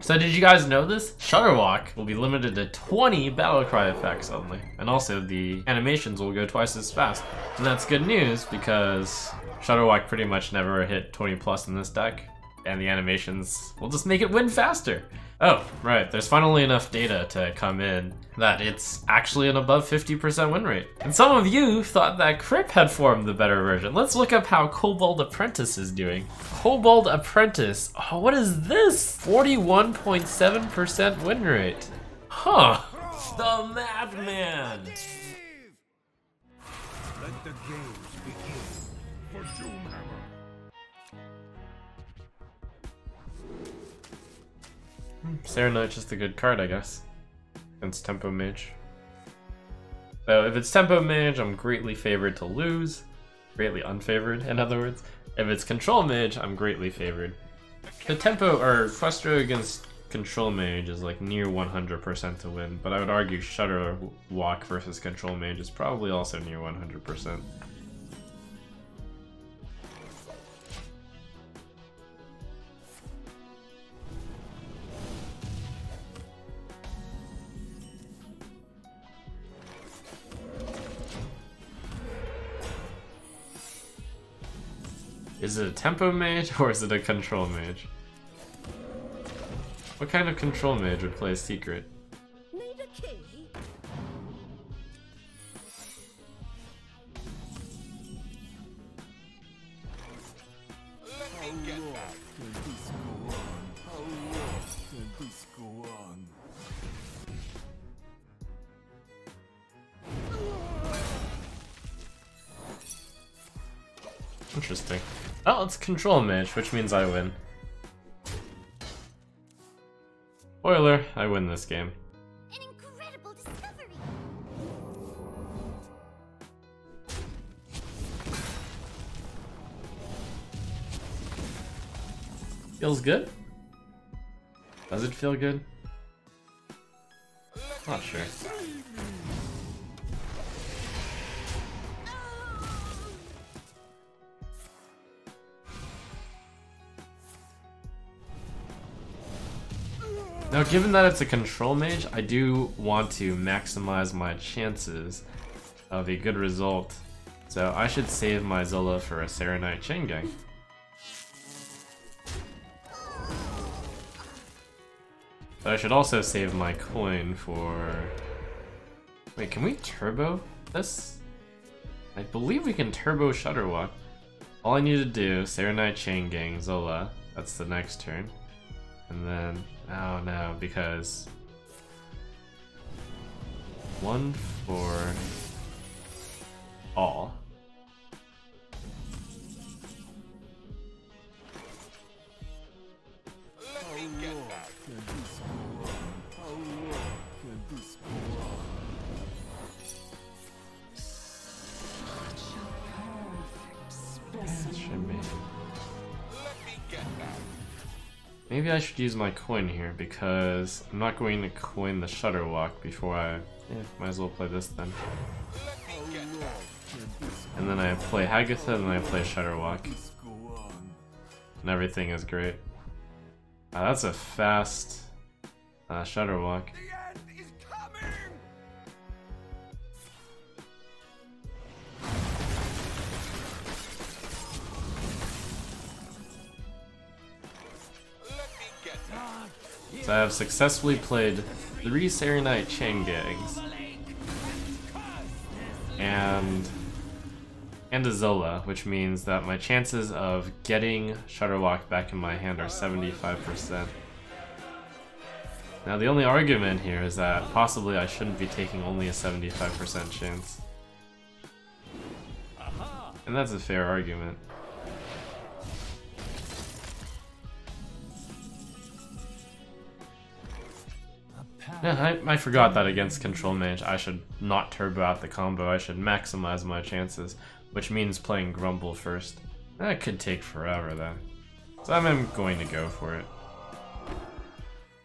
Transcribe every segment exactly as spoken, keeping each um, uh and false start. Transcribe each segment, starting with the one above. So did you guys know this? Shudderwock will be limited to twenty Battlecry effects only. And also the animations will go twice as fast. And that's good news because Shudderwock pretty much never hit twenty plus in this deck. And the animations will just make it win faster. Oh, right, there's finally enough data to come in that it's actually an above fifty percent win rate. And some of you thought that Crip had formed the better version. Let's look up how Kobold Apprentice is doing. Kobold Apprentice, oh, what is this? forty-one point seven percent win rate. Huh, the madman. Let the games begin for Doomhammer. Saronite is just a good card, I guess. It's Tempo Mage. So if it's Tempo Mage, I'm greatly favored to lose. Greatly unfavored, in other words. If it's Control Mage, I'm greatly favored. The Tempo, or Frustro against Control Mage is like near one hundred percent to win, but I would argue Shudderwock versus Control Mage is probably also near one hundred percent. Is it a Tempo Mage or is it a Control Mage? What kind of Control Mage would play Secret? Interesting. Oh, it's Control Mage, which means I win. Spoiler, I win this game. An incredible discovery. Feels good? Does it feel good? Not sure. Now, given that it's a Control Mage, I do want to maximize my chances of a good result, so I should save my Zola for a Saronite Chain Gang. But I should also save my coin for... Wait, can we turbo this? I believe we can turbo Shudderwock. All I need to do, Saronite Chain Gang, Zola, that's the next turn. And then, oh no, because one for all. Let me get that. Maybe I should use my coin here because I'm not going to coin the Shudderwock before I... Yeah, might as well play this then. And then I play Hagatha and then I play Shudderwock. And everything is great. Uh, that's a fast uh, Shudderwock. So I have successfully played three Saronite Chain Gangs and, and a Zola, which means that my chances of getting Shudderwock back in my hand are seventy-five percent. Now the only argument here is that possibly I shouldn't be taking only a seventy-five percent chance. And that's a fair argument. Yeah, I, I forgot that against Control Mage I should not turbo out the combo, I should maximize my chances, which means playing Grumble first. That could take forever then, so I'm going to go for it.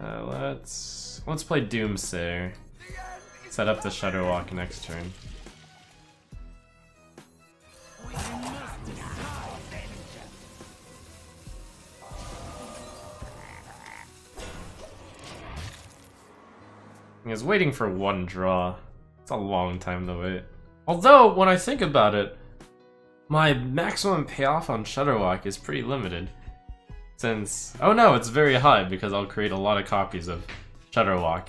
Uh, let's let's play Doomsayer, set up the Shudderwock next turn. I was waiting for one draw. It's a long time to wait. Although, when I think about it, my maximum payoff on Shudderwock is pretty limited. Since, oh no, it's very high because I'll create a lot of copies of Shudderwock,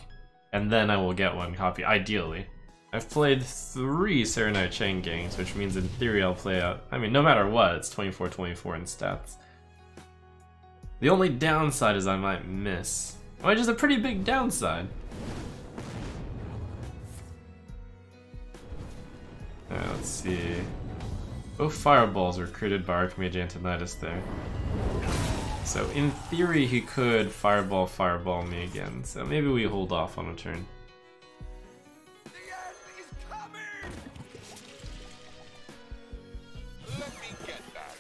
and then I will get one copy, ideally. I've played three Saronite Chain Gangs, which means in theory I'll play out, I mean, no matter what, it's twenty-four twenty-four in stats. The only downside is I might miss, which is a pretty big downside. Alright, let's see. Both fireballs were created by Archmage Antonidas there. So in theory he could fireball fireball me again, so maybe we hold off on a turn. The end is coming! Let me get that.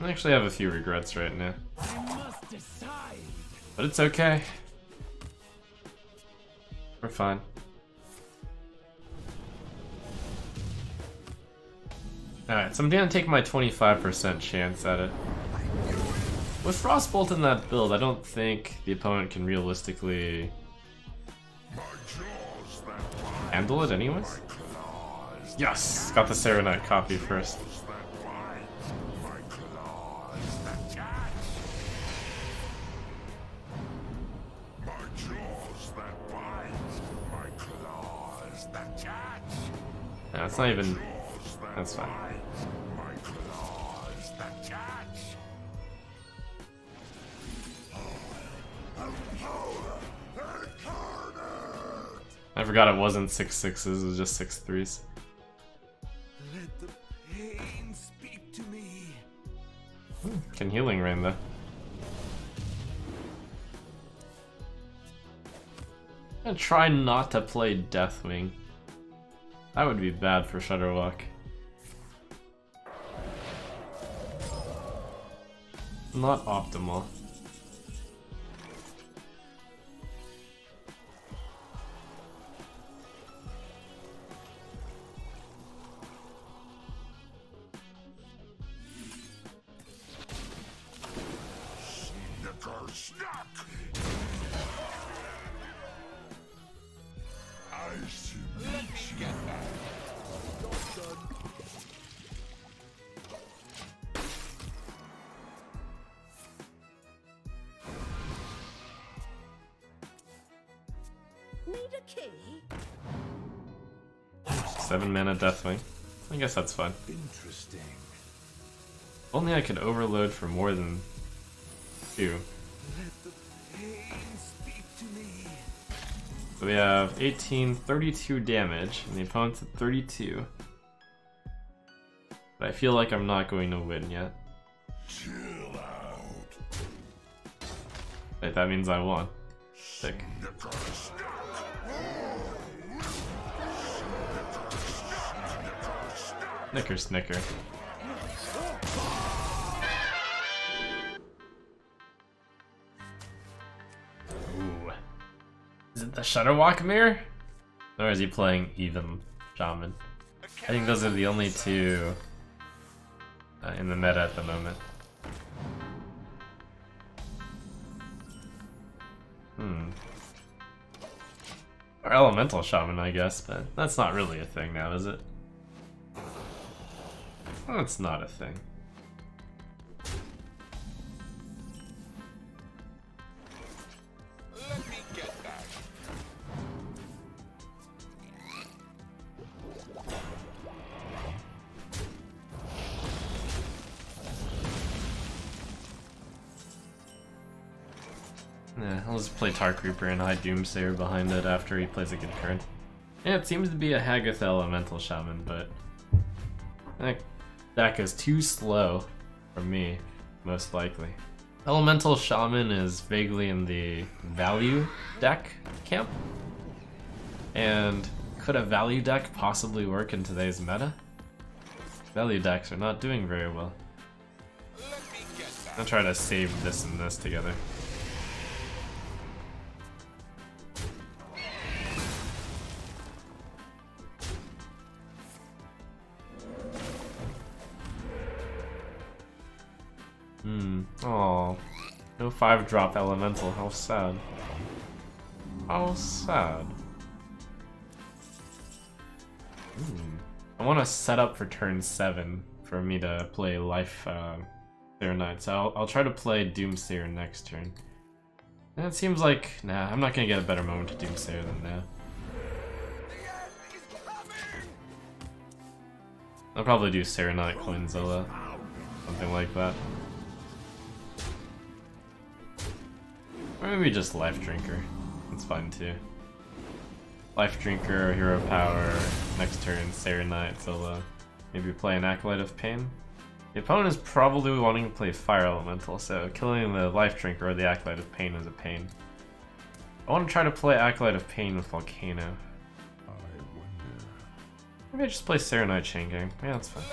I actually have a few regrets right now. I must decide. But it's okay. We're fine. Alright, so I'm gonna take my twenty-five percent chance at it. With Frostbolt in that build, I don't think the opponent can realistically handle it anyways. Yes! Got the Saronite copy first. No, it's not even... That's fine. I forgot it wasn't six sixes, it was just six threes. Let the pain speak to me. Can healing rain though. I'm gonna try not to play Deathwing. That would be bad for Shudderwock. Not optimal. Seven mana Deathwing. I guess that's fine. Interesting. If only I could overload for more than two. Let the pain speak to me. So we have eighteen, thirty-two damage, and the opponent's at thirty-two. But I feel like I'm not going to win yet. Chill out. Wait, that means I won. Sick. Snicker, snicker. Ooh. Is it the Shudderwock mirror? Or is he playing even Shaman? I think those are the only two uh, in the meta at the moment. Hmm. Or Elemental Shaman, I guess, but that's not really a thing now, is it? Well, it's not a thing. Let me get back. Nah, I'll just play Tar Creeper and hide Doomsayer behind it after he plays a good card. Yeah, it seems to be a Hagatha Elemental Shaman, but I that goes too slow for me, most likely. Elemental Shaman is vaguely in the value deck camp. And could a value deck possibly work in today's meta? Value decks are not doing very well. I'll try to save this and this together. Hmm. Oh, no five drop elemental. How sad. How sad. Hmm. I want to set up for turn seven for me to play Life uh, Saronite. So I'll, I'll try to play Doomsayer next turn. And it seems like, nah, I'm not gonna get a better moment to Doomsayer than that. I'll probably do Saronite Coin Zola, something like that. Or maybe just Life Drinker. It's fine too. Life Drinker, Hero Power, next turn, Saronite, Zola. Maybe play an Acolyte of Pain. The opponent is probably wanting to play Fire Elemental, so killing the Life Drinker or the Acolyte of Pain is a pain. I want to try to play Acolyte of Pain with Volcano. I wonder. Maybe I just play Saronite Chain Gang. Yeah, that's fine.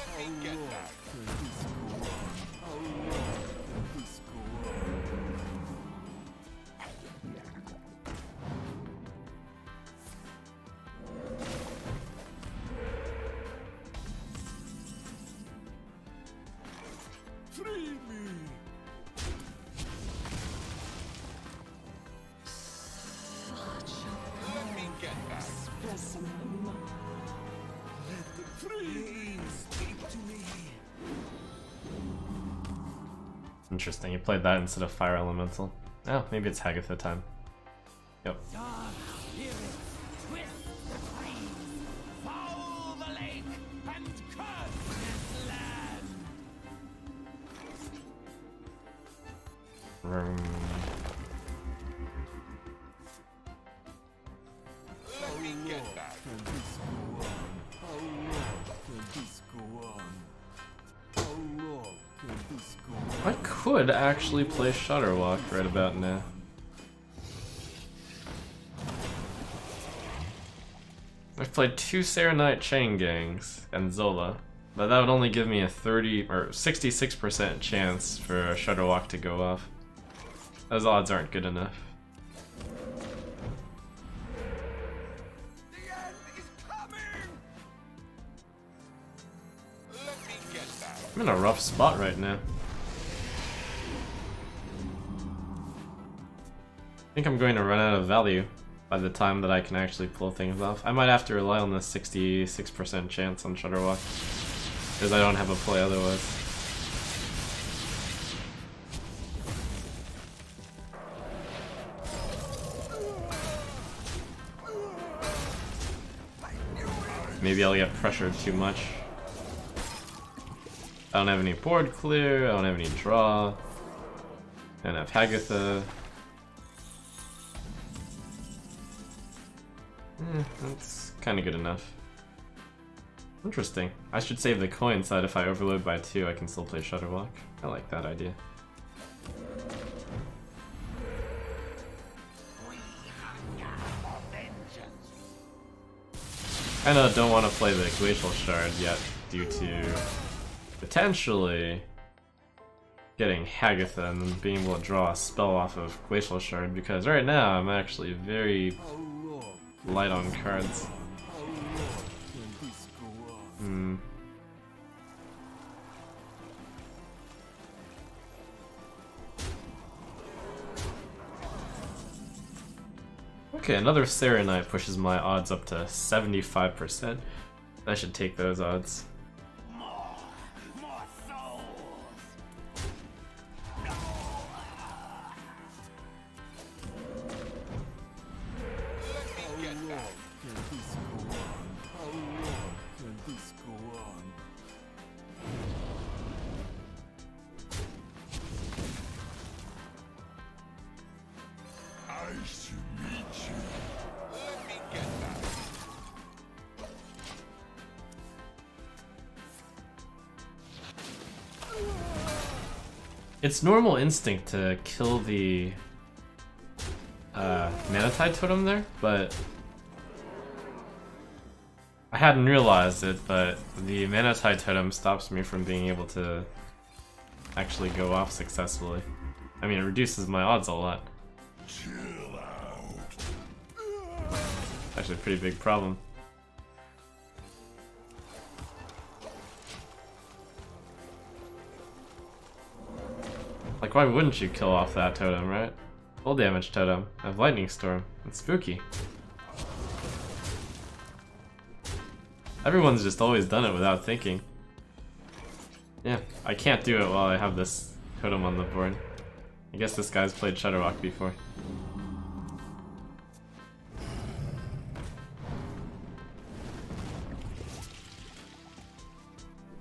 Interesting, you played that instead of Fire Elemental. Oh, maybe it's Hagatha time. Yep. Could actually play Shudderwock right about now. I've played two Saronite Chain Gangs and Zola, but that would only give me a thirty or sixty-six percent chance for a Shudderwock to go off. Those odds aren't good enough. I'm in a rough spot right now. I think I'm going to run out of value by the time that I can actually pull things off. I might have to rely on the sixty-six percent chance on Shudderwock, because I don't have a play otherwise. Maybe I'll get pressured too much. I don't have any board clear, I don't have any draw. I don't have Hagatha. Eh, that's kind of good enough. Interesting. I should save the coin so that if I overload by two, I can still play Shudderwock. I like that idea. I know I don't want to play the Glacial Shard yet due to potentially getting Hagatha and then being able to draw a spell off of Glacial Shard, because right now I'm actually very light on cards. Hmm. Okay, another Saronite pushes my odds up to seventy-five percent. I should take those odds. It's normal instinct to kill the uh, Mana Tide Totem there, but I hadn't realized it, but the Mana Tide Totem stops me from being able to actually go off successfully. I mean, it reduces my odds a lot. Chill out. Actually a pretty big problem. Like, why wouldn't you kill off that totem, right? Full damage totem of Lightning Storm. It's spooky. Everyone's just always done it without thinking. Yeah, I can't do it while I have this totem on the board. I guess this guy's played Shudderwock before.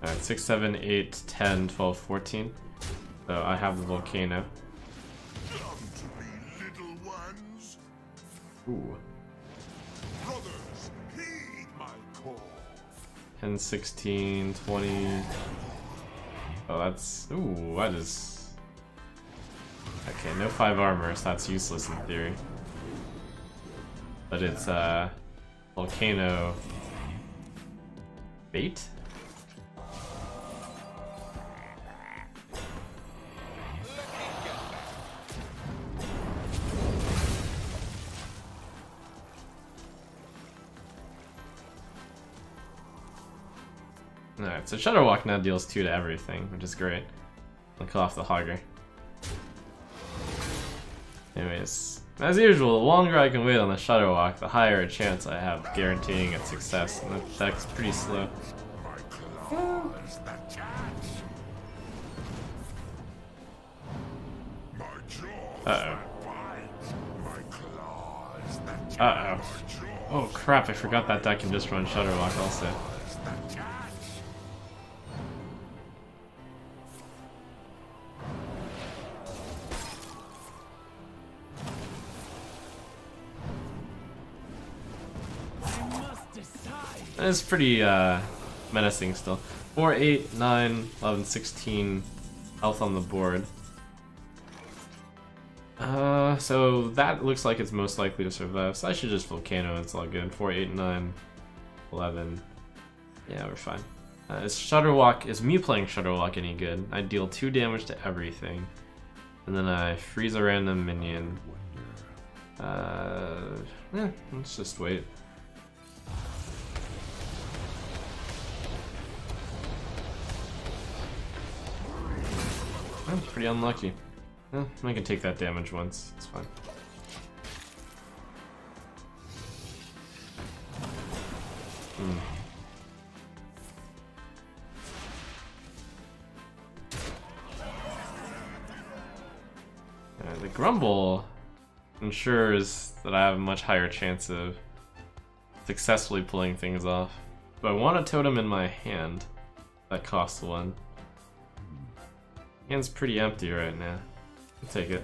Alright, six, seven, eight, ten, twelve, fourteen. So I have the Volcano. Come to me, little ones. Ooh. Brothers, heed my call. ten, sixteen, twenty. Oh, that's. Ooh, that is. Okay, no five armor, so that's useless in theory. But it's, uh, Volcano bait? Alright, so Shudderwock now deals two to everything, which is great. I'll kill off the Hogger. Anyways, as usual, the longer I can wait on the Shudderwock, the higher a chance I have of guaranteeing its success, and that attack's pretty slow. Uh-oh. Uh-oh. Oh crap, I forgot that deck can just run Shudderwock also. It's pretty uh, menacing still. four, eight, nine, eleven, sixteen health on the board. Uh, so that looks like it's most likely to survive, so I should just Volcano, it's all good. four, eight, nine, eleven. Yeah, we're fine. Uh, is Shudderwock, is me playing Shudderwock any good? I deal two damage to everything, and then I freeze a random minion. Uh, yeah, let's just wait. Oh, pretty unlucky. Oh, I can take that damage once, it's fine. Hmm. Uh, the Grumble ensures that I have a much higher chance of successfully pulling things off. But I want a totem in my hand. That costs one. Hand's pretty empty right now. I'll take it.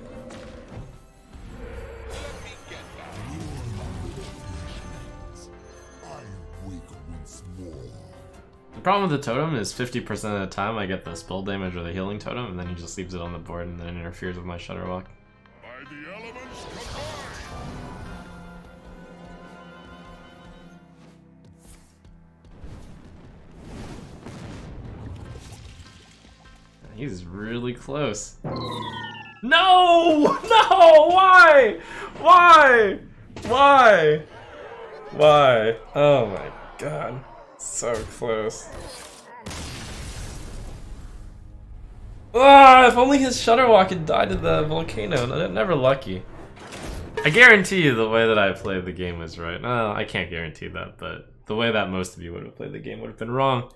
The problem with the totem is fifty percent of the time I get the spell damage or the healing totem, and then he just leaves it on the board and then interferes with my Shudderwock. By the elements He's really close. No! No! Why? Why? Why? Why? Oh my god. So close. Ah, if only his Shudderwock had died to the Volcano. They're never lucky. I guarantee you the way that I played the game was right. No, I can't guarantee that, but the way that most of you would have played the game would have been wrong.